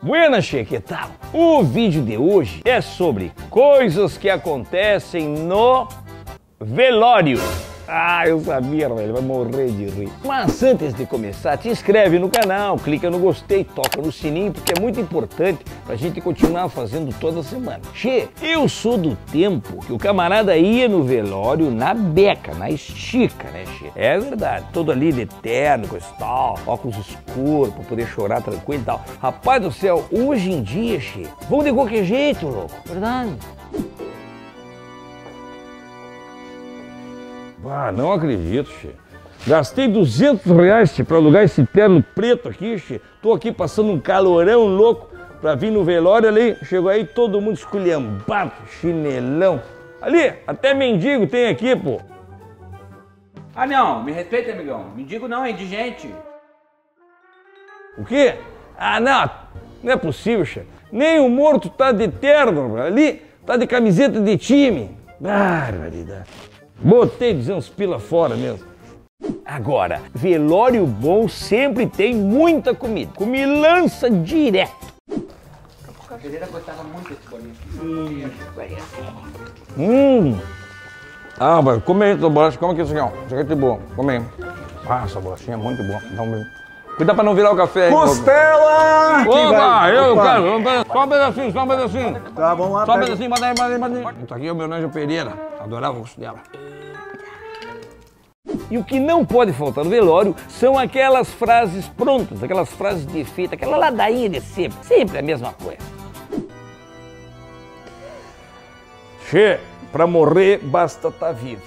Buenas, che, que tal? O vídeo de hoje é sobre coisas que acontecem no velório. Ah, eu sabia, velho, vai morrer de rir. Mas antes de começar, te inscreve no canal, clica no gostei, toca no sininho, porque é muito importante pra gente continuar fazendo toda semana. Che, eu sou do tempo que o camarada ia no velório na beca, na estica, né, che? É verdade, todo ali de terno, coisa e tal, óculos escuros pra poder chorar tranquilo e tal. Rapaz do céu, hoje em dia, che, vamos de qualquer jeito, louco, verdade? Ah, não acredito, che. Gastei R$200 che, pra alugar esse terno preto aqui, che. Tô aqui passando um calorão louco pra vir no velório ali. Chegou aí todo mundo esculhambado, chinelão. Ali, até mendigo tem aqui, pô. Ah, não, me respeita, amigão. Mendigo não, é indigente. O quê? Ah, não, não é possível, che. Nem o morto tá de terno, ali tá de camiseta de time. Barbaridade. Botei 200 pila fora mesmo. Agora, velório bom sempre tem muita comida. Comilança direto. A cadeira gostava muito desse bolinho. Ah, mas come aí tua bolacha, come aqui, senhor. Isso aqui é bom, come aí. Ah, essa bolachinha é muito boa. Dá um beijo. Cuidado pra não virar o café aí. Costela! Opa, eu quero. Só um pedacinho, só um pedacinho. Tá, vamos lá. Só um pedacinho, bota aí, bota aí, bota aí. Isso aqui é o meu Nânio Pereira. Adorava o costela. E o que não pode faltar no velório são aquelas frases prontas, aquelas frases de efeito, aquela ladainha de sempre. Sempre a mesma coisa. Che, pra morrer basta estar vivo.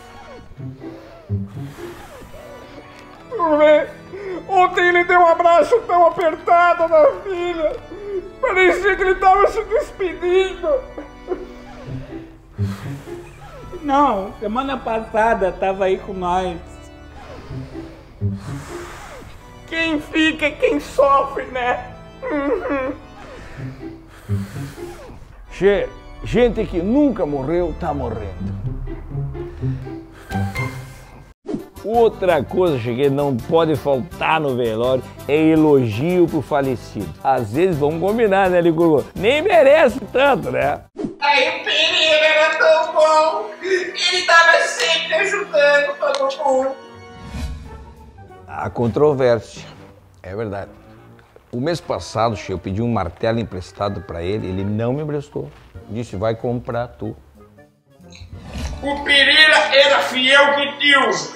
Ontem ele deu um abraço tão apertado na filha. Parecia que ele estava se despedindo. Não, semana passada estava aí com nós. Quem fica é quem sofre, né? Che, gente que nunca morreu tá morrendo. Outra coisa, cheguei, não pode faltar no velório, é elogio pro falecido. Às vezes vamos combinar, né, Ligurgo? Nem merece tanto, né? Aí o Pereira era tão bom, ele tava sempre ajudando todo mundo. A controvérsia, é verdade. O mês passado, che, eu pedi um martelo emprestado pra ele, ele não me emprestou. Disse, vai comprar tu. O Pereira era fiel de Deus.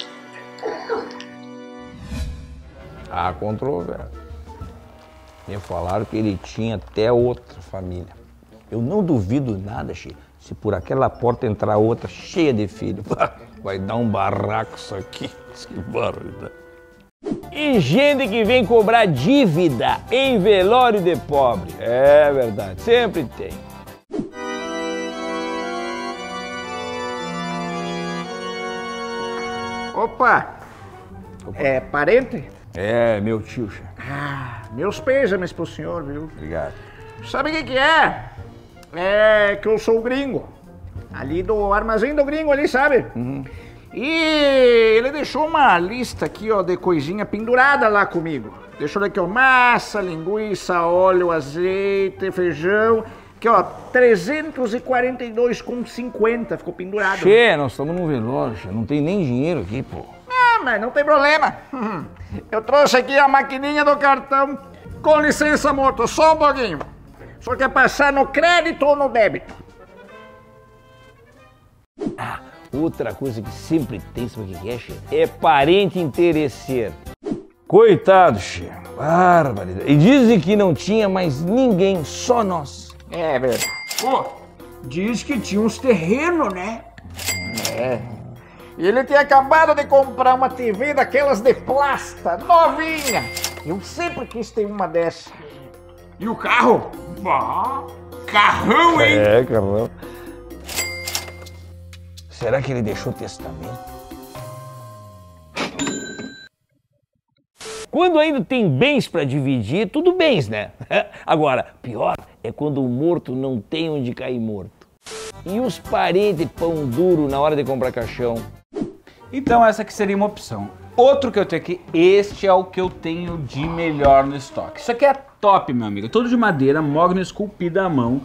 Há controvérsia. Me falaram que ele tinha até outra família. Eu não duvido nada, che, se por aquela porta entrar outra cheia de filho. Vai dar um barraco isso aqui. Que barulho. E gente que vem cobrar dívida em velório de pobre. É verdade, sempre tem. Opa! É parente? É, meu tio, che. Ah, meus pêsames pro senhor, viu? Obrigado. Sabe o que que é? É que eu sou gringo. Ali do armazém do gringo ali, sabe? Uhum. E ele deixou uma lista aqui, ó, de coisinha pendurada lá comigo. Deixou aqui, ó, massa, linguiça, óleo, azeite, feijão. Aqui, ó, 342,50 ficou pendurado. Che, nós estamos num velório, che. Não tem nem dinheiro aqui, pô. Mas não tem problema. Eu trouxe aqui a maquininha do cartão. Com licença, morto, só um pouquinho. O senhor quer passar no crédito ou no débito? Ah, outra coisa que sempre tem, sabe o que é, che? É parente interesseiro. Coitado, che. Bárbaro. E dizem que não tinha mais ninguém, só nós. É verdade. Pô, diz que tinha uns terrenos, né? É. E ele tinha acabado de comprar uma TV daquelas de plasta, novinha. Eu sempre quis ter uma dessa. E o carro? Ah, carrão, hein? É, carrão. Será que ele deixou testamento? Quando ainda tem bens para dividir, tudo bens, né? Agora, pior é quando o morto não tem onde cair morto. E os parentes pão duro na hora de comprar caixão? Então essa que seria uma opção. Outro que eu tenho aqui, este é o que eu tenho de melhor no estoque. Isso aqui é top, meu amigo. Todo de madeira, mogno esculpido à mão.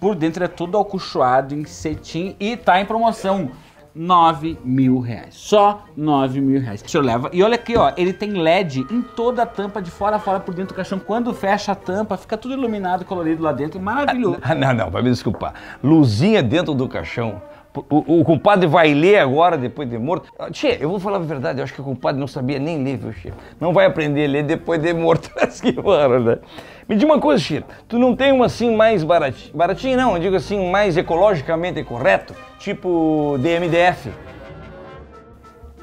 Por dentro é todo alcochoado em cetim e tá em promoção. R$9.000, só R$9.000 que o senhor leva. E olha aqui, ó, ele tem LED em toda a tampa, de fora a fora, por dentro do caixão. Quando fecha a tampa, fica tudo iluminado, colorido lá dentro, maravilhoso. Não, vai me desculpar. Luzinha dentro do caixão. O compadre vai ler agora, depois de morto. Tchê, eu vou falar a verdade, eu acho que o compadre não sabia nem ler, viu, Tchê? Não vai aprender a ler depois de morto. Né? Me diz uma coisa, Tchê, tu não tem uma assim mais baratinha? Baratinha não, eu digo assim, mais ecologicamente correto, tipo DMDF.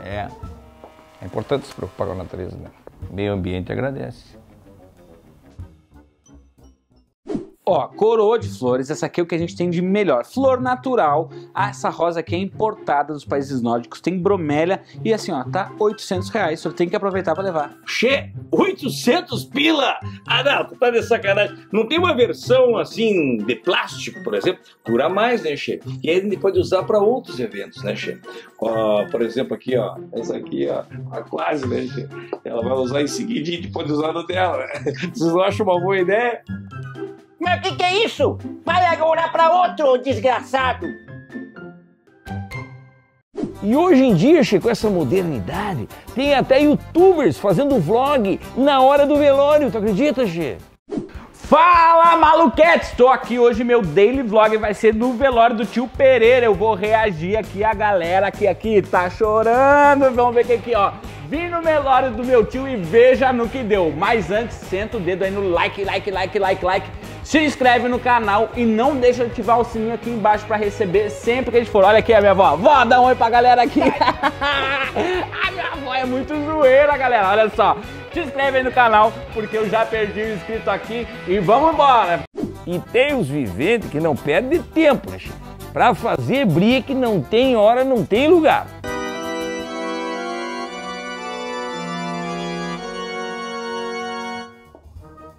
É importante se preocupar com a natureza, né? O meio ambiente agradece. Ó, coroa de flores, essa aqui é o que a gente tem de melhor. Flor natural, essa rosa aqui é importada dos países nórdicos, tem bromélia e assim, ó, tá R$800, só tem que aproveitar pra levar. Che, 800 pila? Ah, não, tu tá de sacanagem. Não tem uma versão, assim, de plástico, por exemplo? Dura mais, né, Che? E aí a gente pode usar pra outros eventos, né, Che? Ó, por exemplo, aqui, ó, essa aqui, ó, a quase, né, Che? Ela vai usar em seguida e pode usar no dela, né? Vocês não acham uma boa ideia? Mas o que é isso? Vai agora pra outro, desgraçado! E hoje em dia, Chico, essa modernidade, tem até youtubers fazendo vlog na hora do velório, tu acredita, Chico? Fala, maluquetes! Tô aqui hoje, meu daily vlog vai ser no velório do tio Pereira. Eu vou reagir aqui a galera que aqui tá chorando. Vamos ver o que aqui, ó. Vim no velório do meu tio e veja no que deu. Mas antes, senta o dedo aí no like. Se inscreve no canal e não deixa de ativar o sininho aqui embaixo pra receber sempre que a gente for. Olha aqui a minha avó. Vó, dá um oi pra galera aqui. A minha avó é muito zoeira, galera. Olha só. Se inscreve aí no canal, porque eu já perdi o inscrito aqui. E vamos embora. E tem os viventes que não perdem tempo, né? Pra fazer briga que não tem hora, não tem lugar.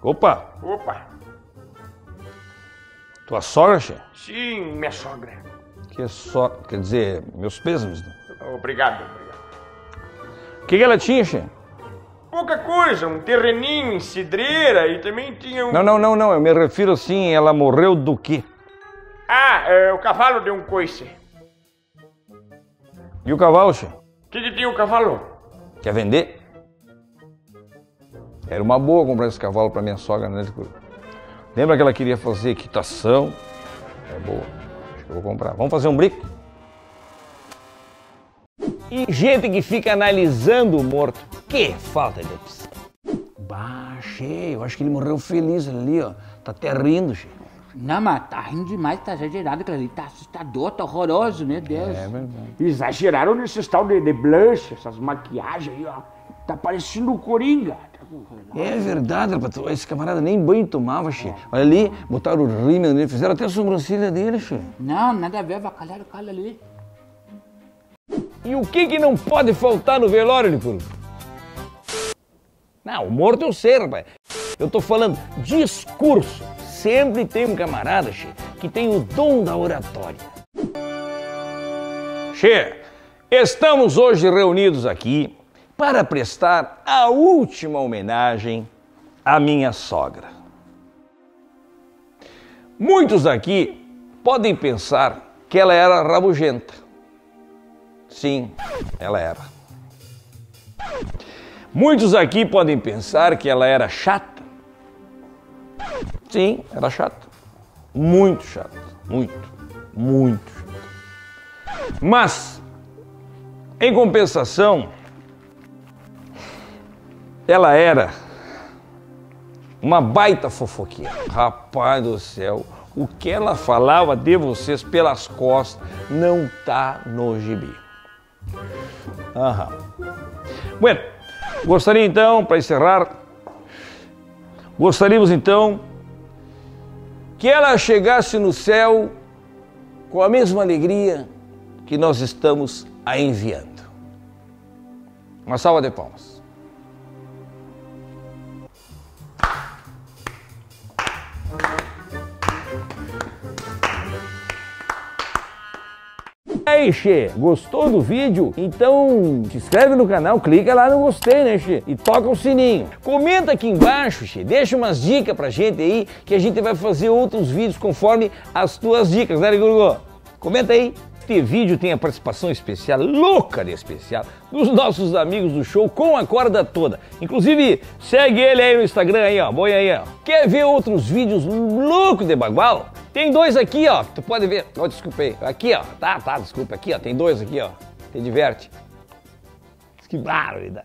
Opa! Tua sogra, Che? Sim, minha sogra. Que só, quer dizer, meus pêsames, né? Obrigado. O que ela tinha, Che? Pouca coisa, um terreninho em Cidreira e também tinha um... Não, eu me refiro assim, ela morreu do quê? Ah, o cavalo deu um coice. E o cavalo, Che? Que tinha o cavalo? Quer vender? Era uma boa comprar esse cavalo pra minha sogra, né? Lembra que ela queria fazer equitação? É boa. Acho que eu vou comprar. Vamos fazer um brinco? E gente que fica analisando o morto. Que falta de opção. Bah, Che, eu acho que ele morreu feliz ali, ó. Tá até rindo, Che. Não, mas tá rindo demais, tá exagerado aquilo ali. Tá assustador, tá horroroso, meu Deus. É verdade. Exageraram nesse tal de blush, essas maquiagens aí, ó. Tá parecendo o Coringa. É verdade, rapaz. Esse camarada nem banho tomava, Che. Olha ali, botaram o rímel nele, fizeram até a sobrancelha dele, Che. Não, nada a ver, avacalharam o cara ali. E o que não pode faltar no velório, Nicolau? Não, o morto eu sei, rapaz. Eu tô falando discurso. Sempre tem um camarada, Che, que tem o dom da oratória. Che, estamos hoje reunidos aqui para prestar a última homenagem à minha sogra. Muitos aqui podem pensar que ela era rabugenta. Sim, ela era. Muitos aqui podem pensar que ela era chata. Sim, era chata. Muito chata. Muito chata. Mas, em compensação, ela era uma baita fofoqueira. Rapaz do céu, o que ela falava de vocês pelas costas não tá no gibi. Bueno, gostaria então, para encerrar, gostaríamos então que ela chegasse no céu com a mesma alegria que nós estamos a enviando. Uma salva de palmas. aí, Xê, gostou do vídeo? Então se inscreve no canal, clica lá no gostei, né, Xê? E toca o sininho. Comenta aqui embaixo, Xê, deixa umas dicas pra gente aí, que a gente vai fazer outros vídeos conforme as tuas dicas, né, Gurgo? Comenta aí. Este vídeo tem a participação especial, louca de especial, dos nossos amigos do Show com a Corda Toda. Inclusive, segue ele aí no Instagram aí, ó, boi aí, ó. Quer ver outros vídeos loucos de bagual? Tem dois aqui, ó, que tu pode ver. Ó, desculpa aí. Aqui, ó, tá, desculpa. Aqui, ó, tem dois aqui, ó. Te diverte. Que barulho.